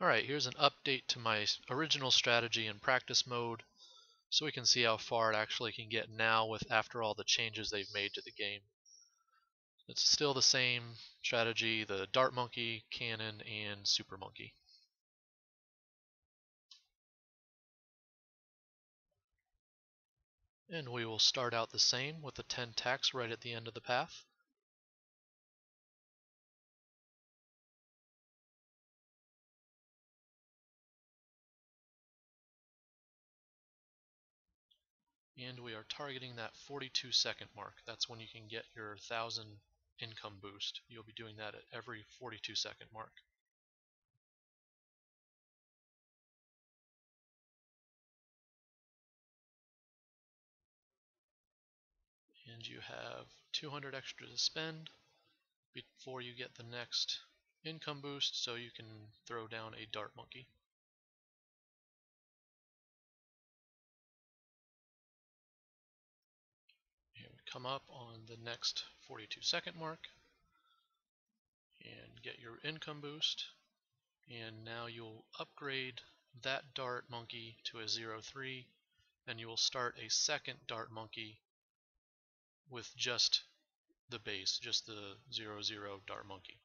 Alright, here's an update to my original strategy in practice mode, so we can see how far it actually can get now with after all the changes they've made to the game. It's still the same strategy, the Dart Monkey, Cannon, and Super Monkey. And we will start out the same with the 10 tacks right at the end of the path. And we are targeting that 42-second mark. That's when you can get your 1,000 income boost. You'll be doing that at every 42-second mark. And you have 200 extra to spend before you get the next income boost, so you can throw down a Dart Monkey. And we come up on the next 42-second mark and get your income boost, and now you'll upgrade that Dart Monkey to a 0-3, and you will start a second Dart Monkey with just the base, just the 0-0 Dart Monkey.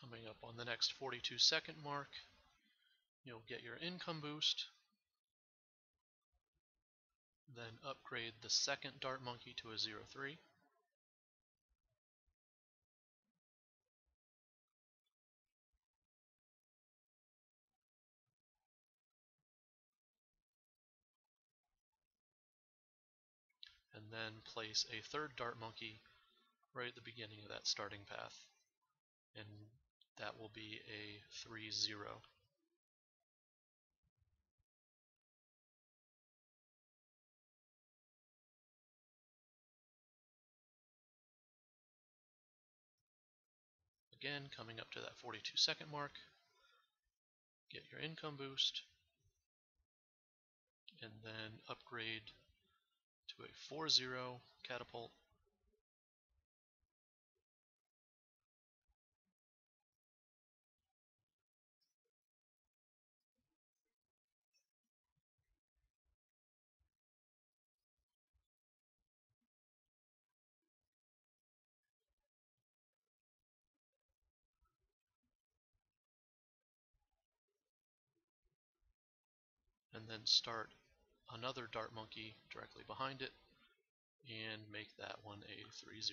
Coming up on the next 42-second mark, you'll get your income boost, then upgrade the second Dart Monkey to a 0-3. And then place a third Dart Monkey right at the beginning of that starting path, and that will be a 3-0. Again, coming up to that 42-second mark, get your income boost, and then upgrade to a 4-0 catapult, and then start another Dart Monkey directly behind it and make that one a 3-0.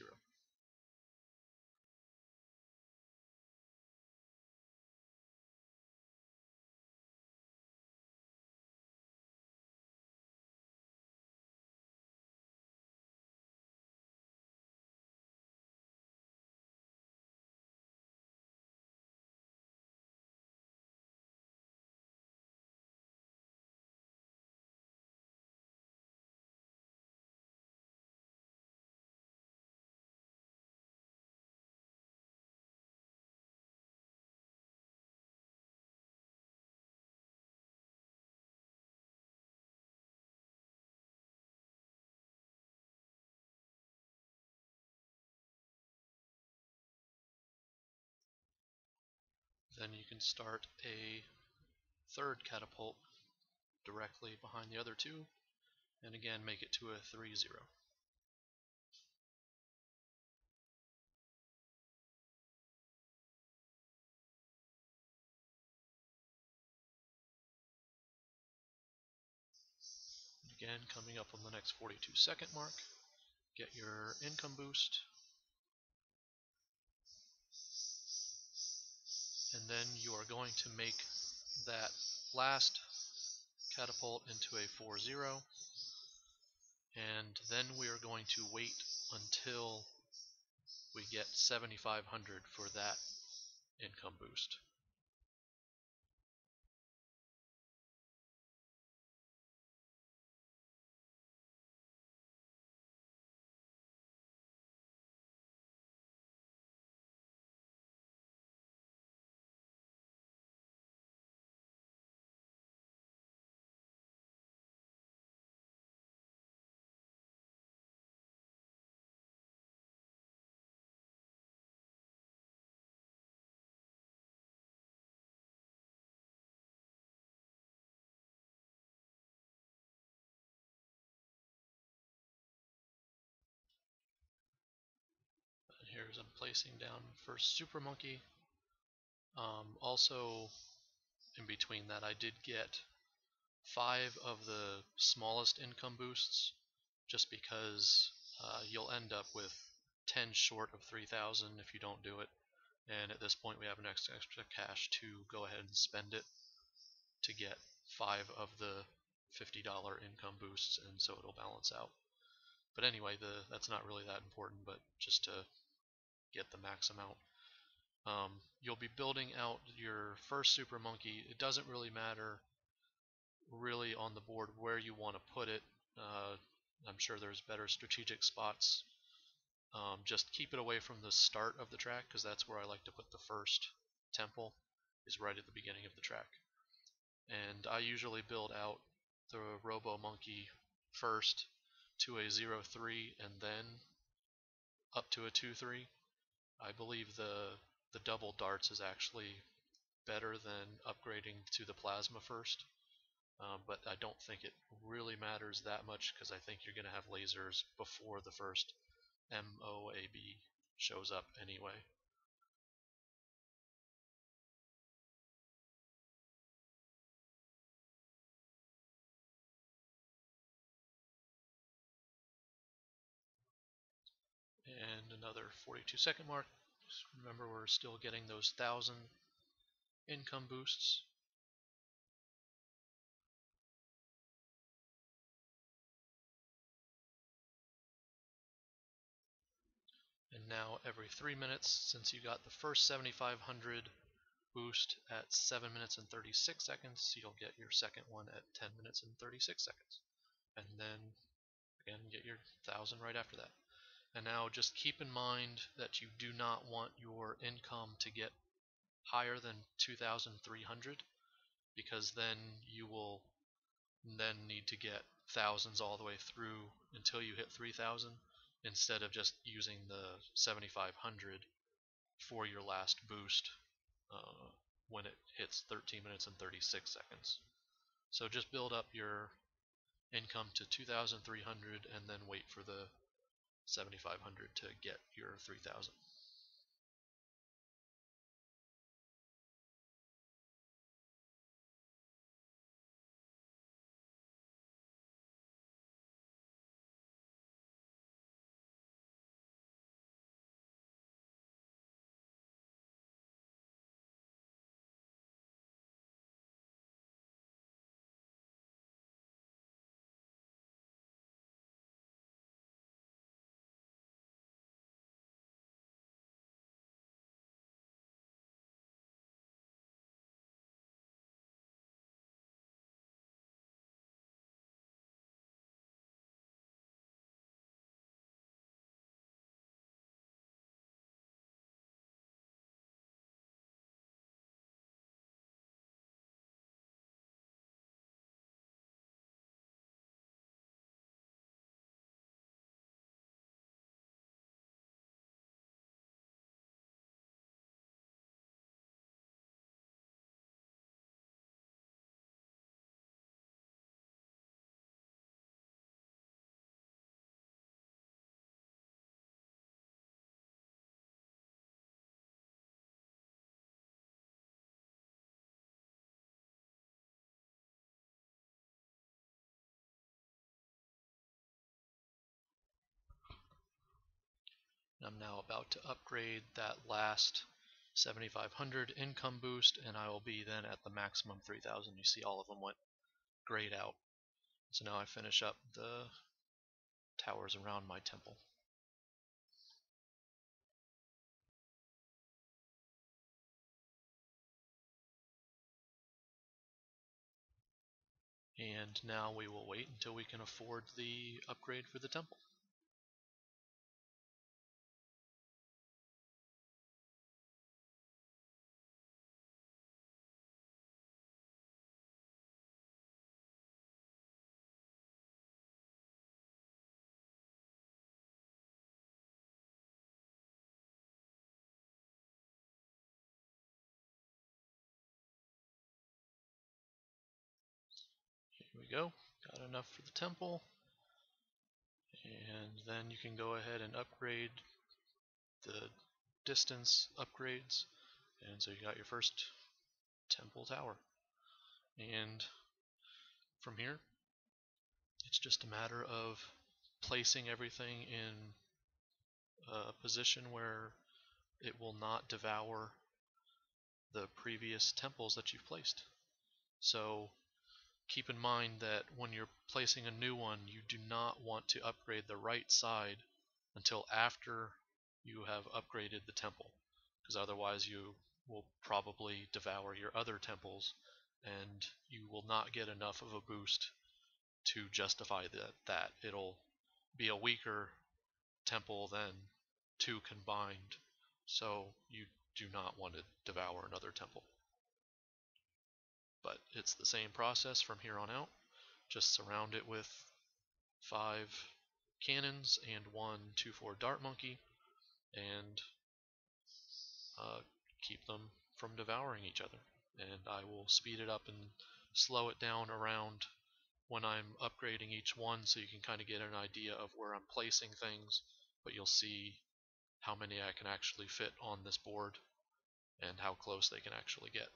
Then you can start a third catapult directly behind the other two, and again make it to a 3-0. Again, coming up on the next 42-second mark, get your income boost, and then you are going to make that last catapult into a 4-0, and then we are going to wait until we get 7,500 for that income boost. parameters I'm placing down for Super Monkey. Also, in between that, I did get 5 of the smallest income boosts, just because you'll end up with 10 short of 3,000 if you don't do it. And at this point, we have an extra cash to go ahead and spend it to get 5 of the $50 income boosts, and so it'll balance out. But anyway, that's not really that important, but just to get the max amount. You'll be building out your first Super Monkey. It doesn't really matter really on the board where you want to put it. I'm sure there's better strategic spots. Just keep it away from the start of the track, because that's where I like to put the first temple, is right at the beginning of the track. And I usually build out the Robo Monkey first to a 0-3 and then up to a 2-3. I believe the double darts is actually better than upgrading to the plasma first, but I don't think it really matters that much, because I think you're going to have lasers before the first MOAB shows up anyway. And another 42-second mark. Just remember, we're still getting those 1,000 income boosts. And now every 3 minutes, since you got the first 7,500 boost at 7 minutes and 36 seconds, you'll get your second one at 10 minutes and 36 seconds. And then, again, get your 1,000 right after that. And now just keep in mind that you do not want your income to get higher than 2,300, because then you will then need to get thousands all the way through until you hit 3,000, instead of just using the 7,500 for your last boost when it hits 13 minutes and 36 seconds. So just build up your income to 2,300 and then wait for the 7,500 to get your 3,000. I'm now about to upgrade that last 7,500 income boost, and I will be then at the maximum 3,000. You see all of them went grayed out. So now I finish up the towers around my temple. And now we will wait until we can afford the upgrade for the temple. Here we go, got enough for the temple, and then you can go ahead and upgrade the distance upgrades, and so you got your first temple tower. And from here, it's just a matter of placing everything in a position where it will not devour the previous temples that you've placed. So keep in mind that when you're placing a new one, you do not want to upgrade the right side until after you have upgraded the temple, because otherwise you will probably devour your other temples and you will not get enough of a boost to justify that. It'll be a weaker temple than two combined, so you do not want to devour another temple. But it's the same process from here on out. Just surround it with 5 cannons and 1 2-4 dart monkey, and keep them from devouring each other. And I will speed it up and slow it down around when I'm upgrading each one, so you can kind of get an idea of where I'm placing things, but you'll see how many I can actually fit on this board and how close they can actually get.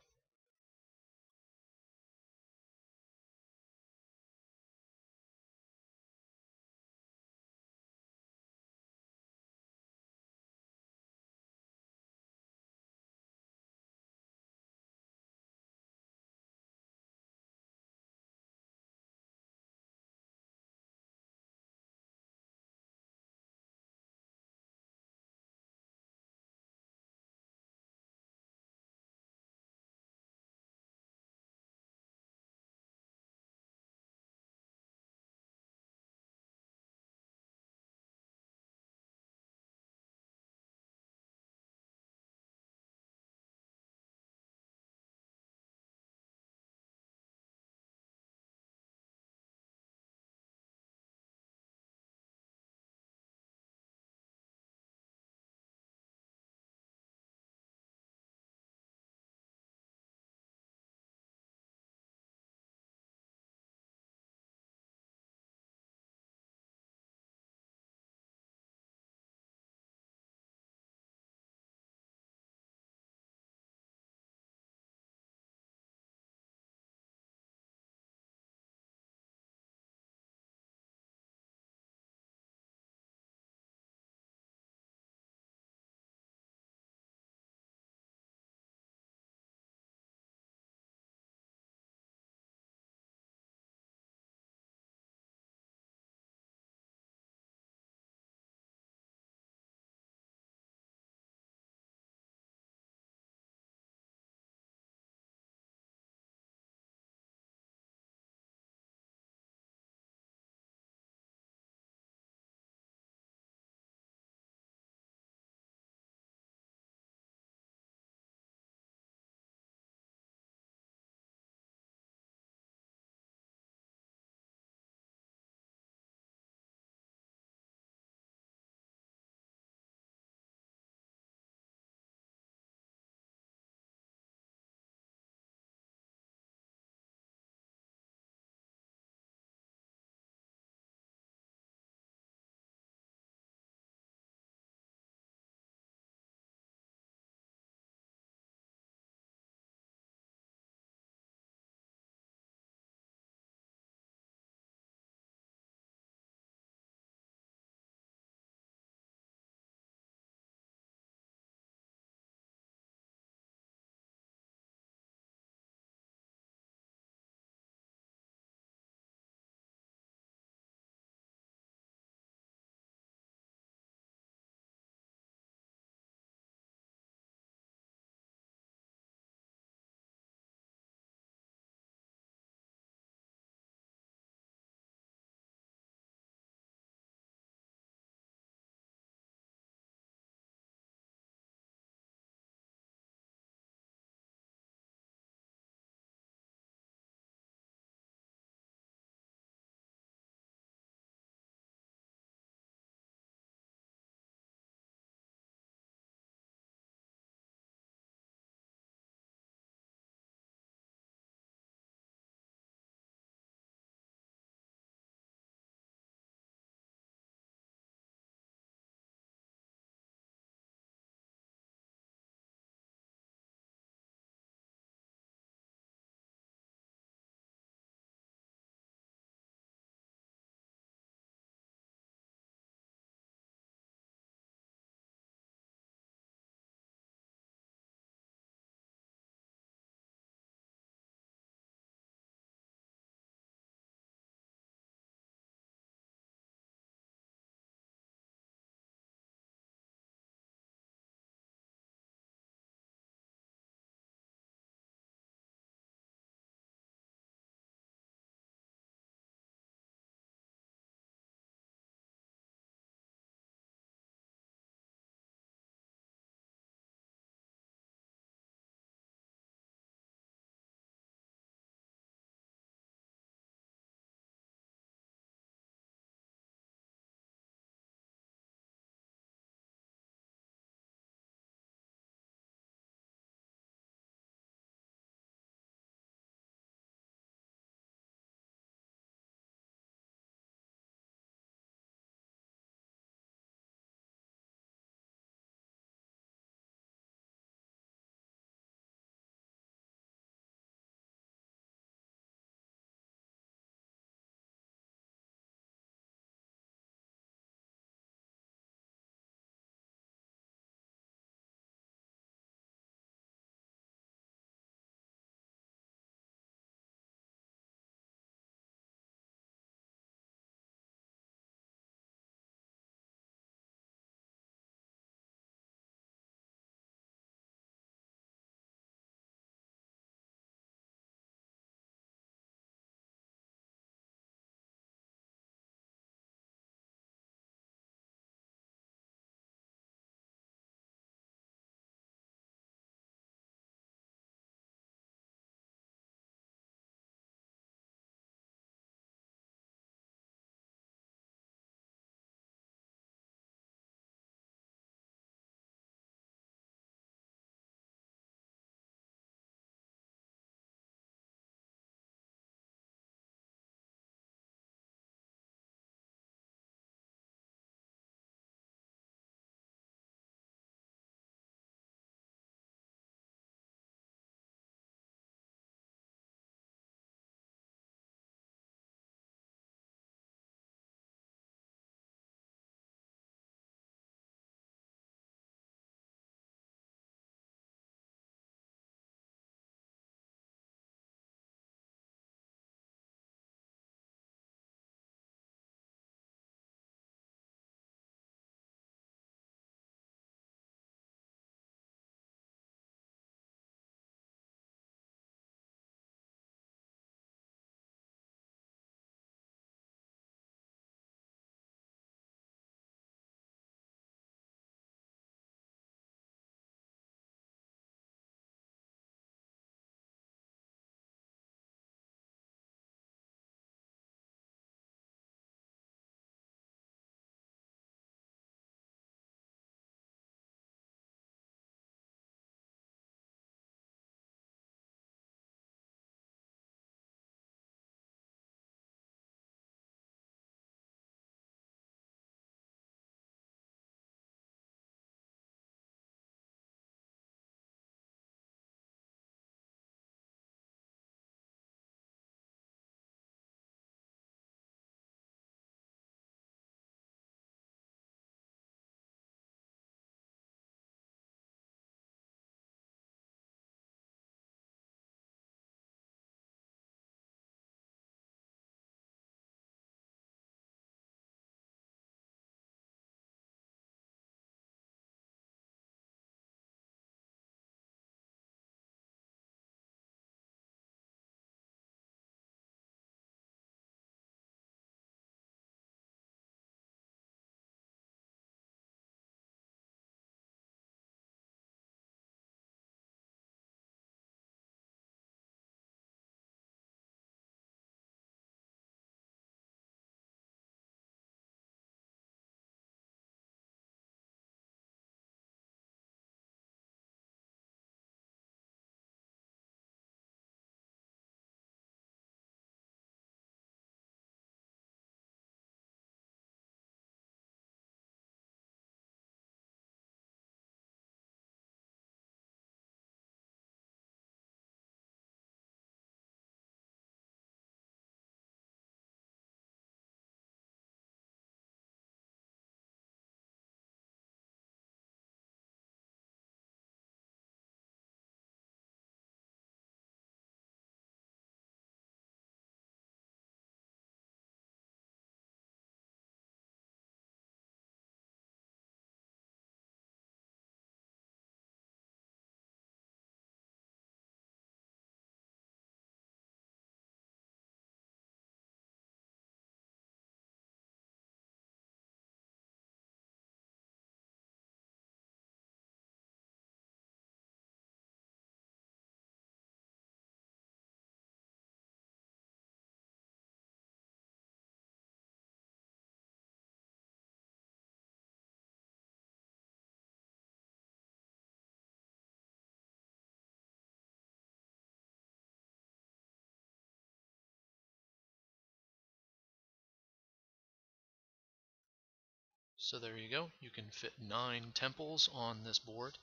So there you go. You can fit 9 temples on this board.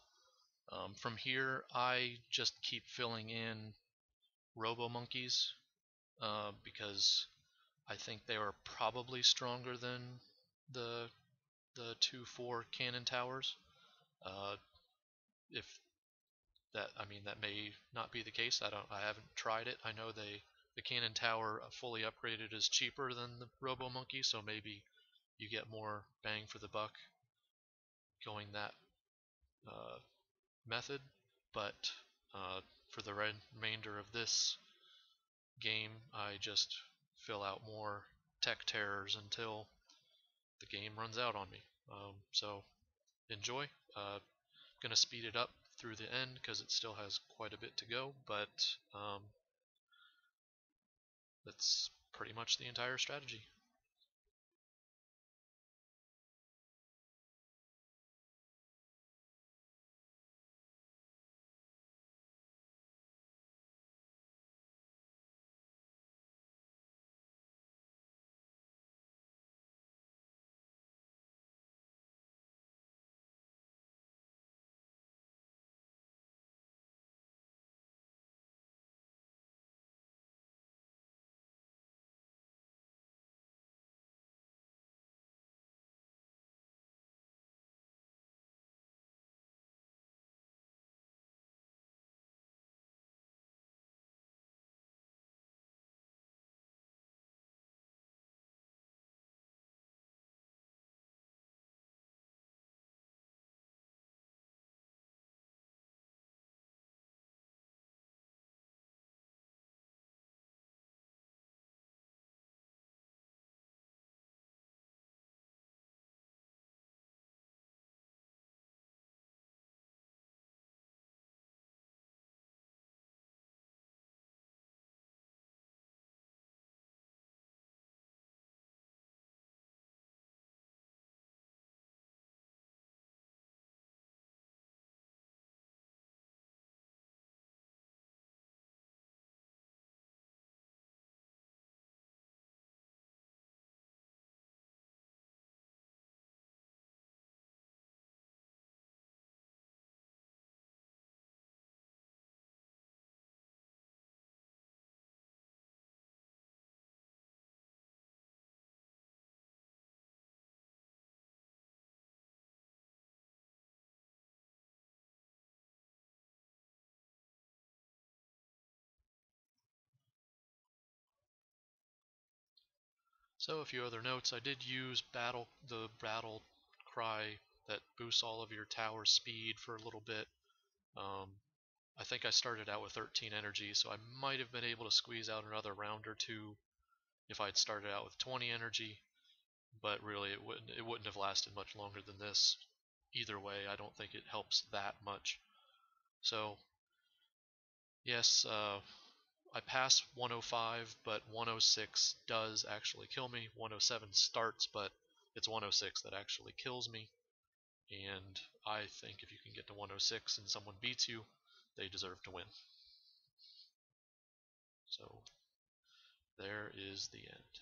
From here, I just keep filling in Robo Monkeys because I think they are probably stronger than the 2-4 cannon towers. If that, I mean, that may not be the case. I haven't tried it. I know the cannon tower fully upgraded is cheaper than the Robo Monkey, so maybe you get more bang for the buck going that method. But for the remainder of this game, I just fill out more tech terrors until the game runs out on me. So enjoy. I'm going to speed it up through the end because it still has quite a bit to go, but that's pretty much the entire strategy. So a few other notes. I did use the battle cry that boosts all of your tower speed for a little bit. I think I started out with 13 energy, so I might have been able to squeeze out another round or two if I'd started out with 20 energy, but really it wouldn't have lasted much longer than this. Either way, I don't think it helps that much. So yes, I pass 105, but 106 does actually kill me. 107 starts, but it's 106 that actually kills me. And I think if you can get to 106 and someone beats you, they deserve to win. So there is the end.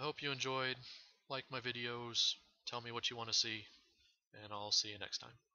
I hope you enjoyed. Like my videos, tell me what you want to see, and I'll see you next time.